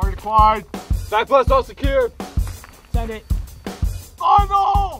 Target acquired. Back bus all secured. Send it. Final!